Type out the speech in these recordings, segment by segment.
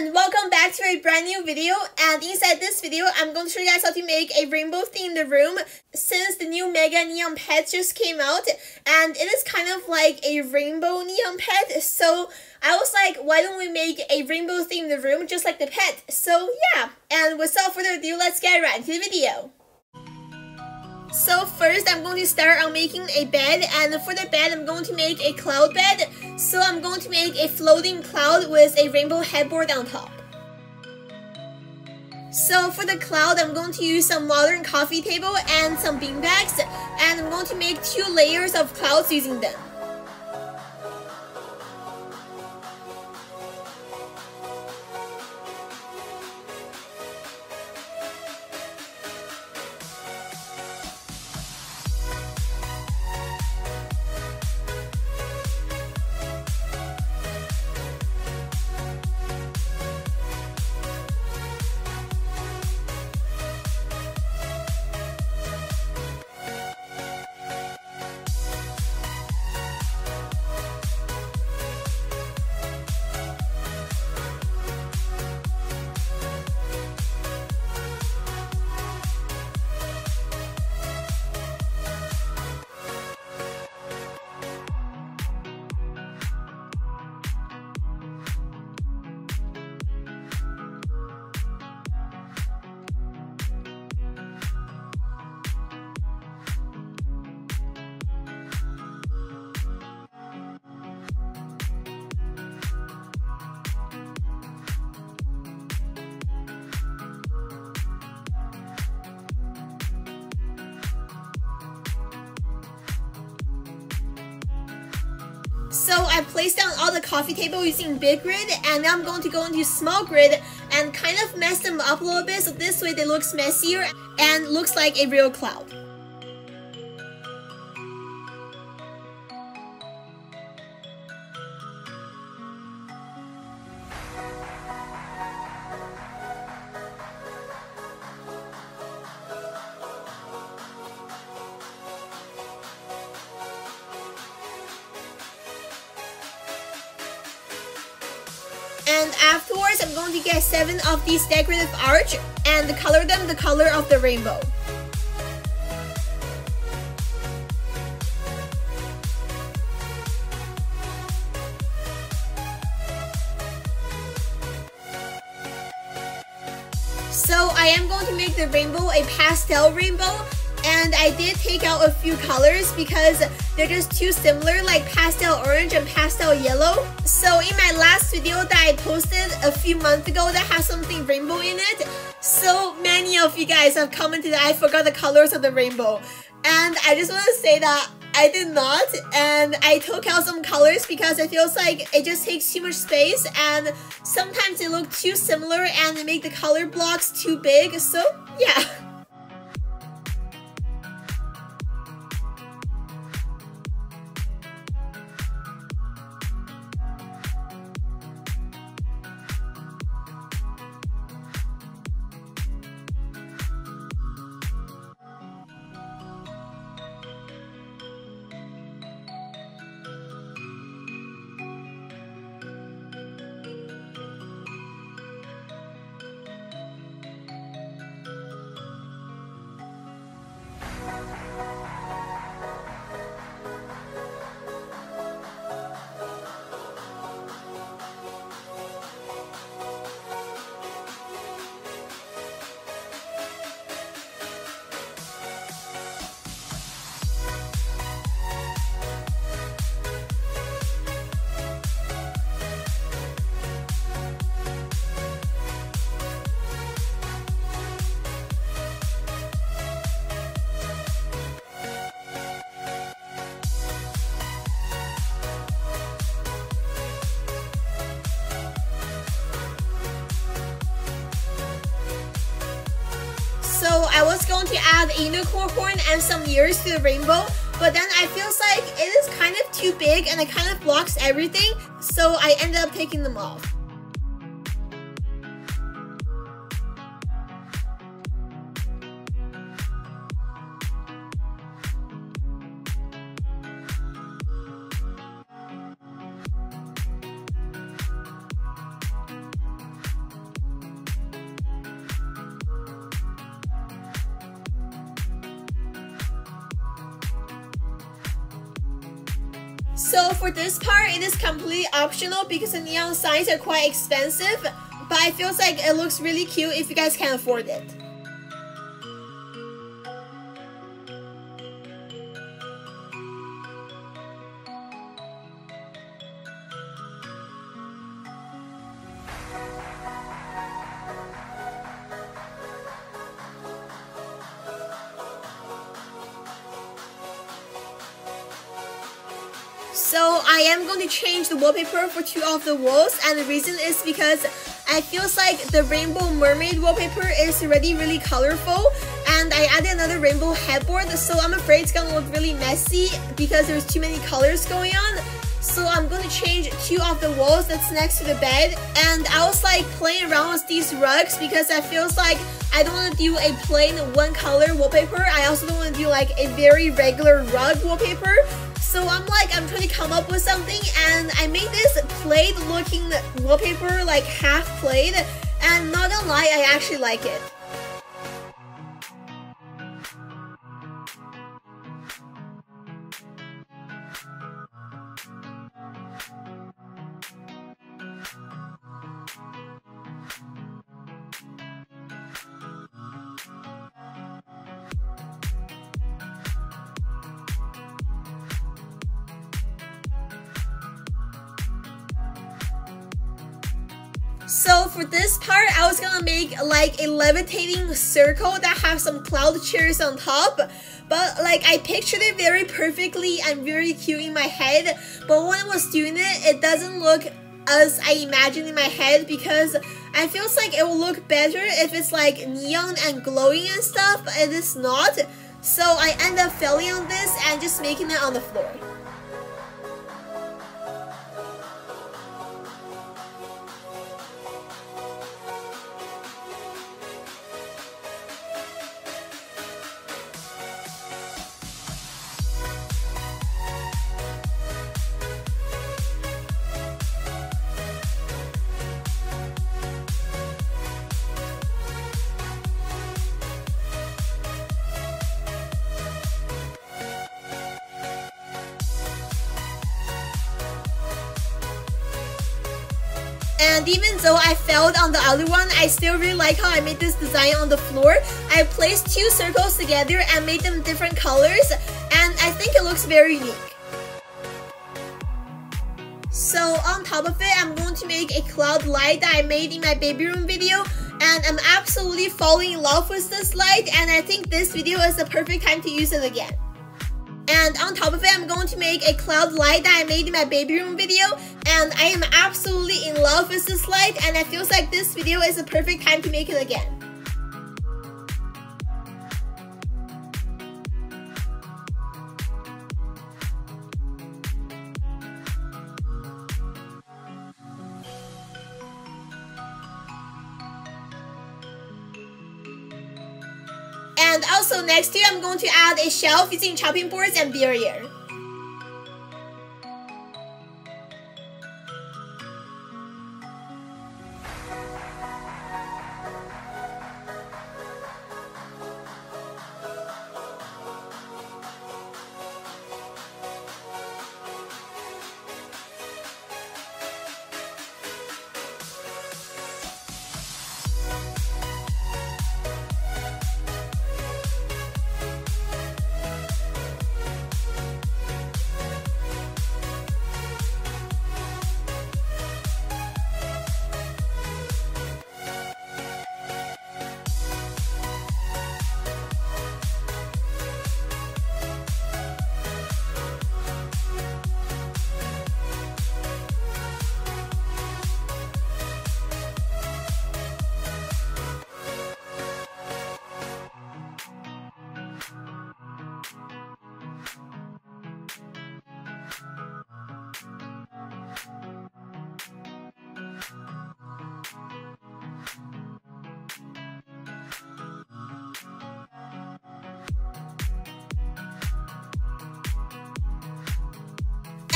and welcome back to a brand new video. And inside this video, I'm going to show you guys how to make a rainbow themed room since the new Mega Neon Pet just came out. And it is kind of like a rainbow neon pet. So I was like, why don't we make a rainbow themed room just like the pet? So yeah, and without further ado, let's get right into the video. So first, I'm going to start on making a bed, and for the bed, I'm going to make a cloud bed. So I'm going to make a floating cloud with a rainbow headboard on top. So for the cloud, I'm going to use some modern coffee table and some bean bags, and I'm going to make 2 layers of clouds using them. So I placed down all the coffee table using big grid, and now I'm going to go into small grid and kind of mess them up a little bit, so this way they look messier and looks like a real cloud. And afterwards, I'm going to get 7 of these decorative arch and color them the color of the rainbow. So I am going to make the rainbow a pastel rainbow, and I did take out a few colors because they're just too similar, like pastel orange and pastel yellow. So in my last video that I posted a few months ago that has something rainbow in it, so many of you guys have commented that I forgot the colors of the rainbow. And I just want to say that I did not, and I took out some colors because it feels like it just takes too much space, and sometimes they look too similar and they make the color blocks too big, so yeah. So I was going to add a unicorn horn and some ears to the rainbow, but then I feel like it is kind of too big and it kind of blocks everything, so I ended up taking them off. So for this part, it is completely optional because the neon signs are quite expensive, but it feels like it looks really cute if you guys can afford it. So I am going to change the wallpaper for two of the walls, and the reason is because I feel like the rainbow mermaid wallpaper is already really colorful, and I added another rainbow headboard, so I'm afraid it's gonna look really messy because there's too many colors going on. So I'm going to change two of the walls that's next to the bed, and I was like playing around with these rugs because I feel like I don't want to do a plain one color wallpaper. I also don't want to do like a very regular rug wallpaper. So I'm trying to come up with something, and I made this plaid looking wallpaper, like half plaid, and not gonna lie, I actually like it. So for this part, I was gonna make like a levitating circle that has some cloud chairs on top, but like I pictured it very perfectly and very cute in my head, but when I was doing it, it doesn't look as I imagined in my head because I feel like it will look better if it's like neon and glowing and stuff, but it is not. So I end up failing on this and just making it on the floor. And even though I failed on the other one, I still really like how I made this design on the floor. I placed two circles together and made them different colors, and I think it looks very unique. So on top of it, I'm going to make a cloud light that I made in my baby room video, and I'm absolutely falling in love with this light, and I think this video is the perfect time to use it again. And on top of it, I'm going to make a cloud light that I made in my baby room video, and I am absolutely in love with this light, and it feels like this video is the perfect time to make it again. And also next to it, I'm going to add a shelf using chopping boards and barrier.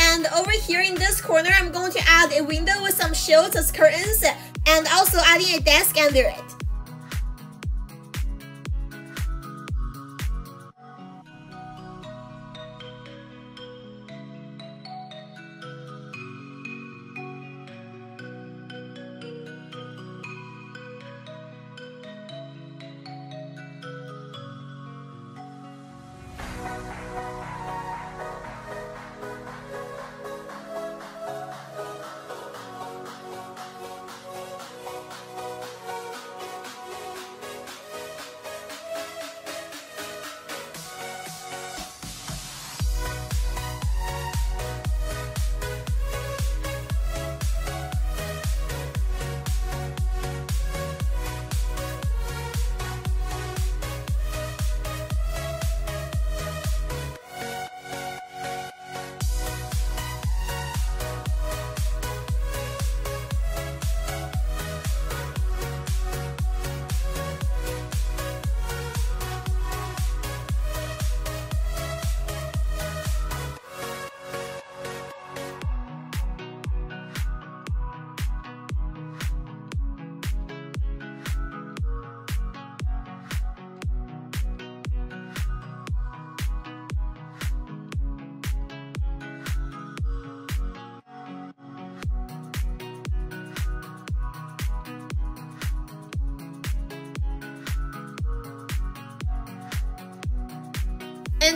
And over here in this corner, I'm going to add a window with some shields as curtains, and also adding a desk under it.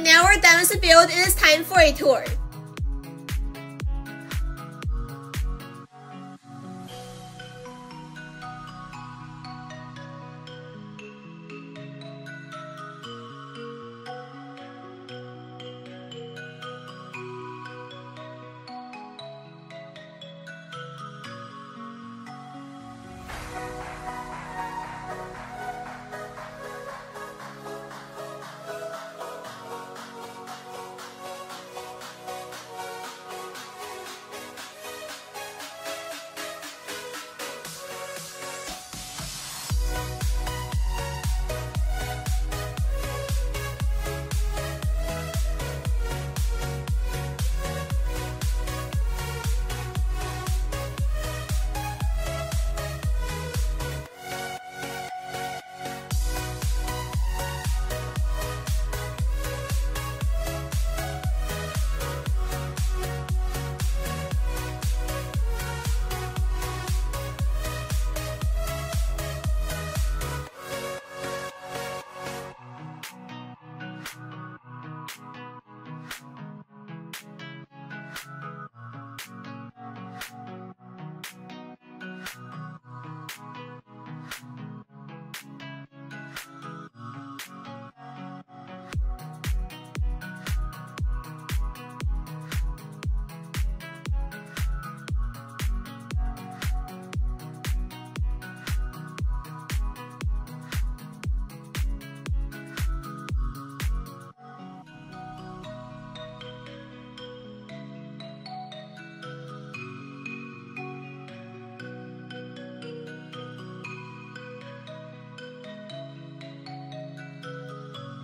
now we're done with the build, it is time for a tour.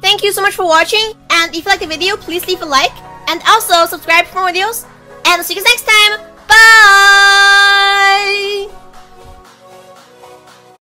Thank you so much for watching, and if you like the video, please leave a like and also subscribe for more videos, and I'll see you guys next time.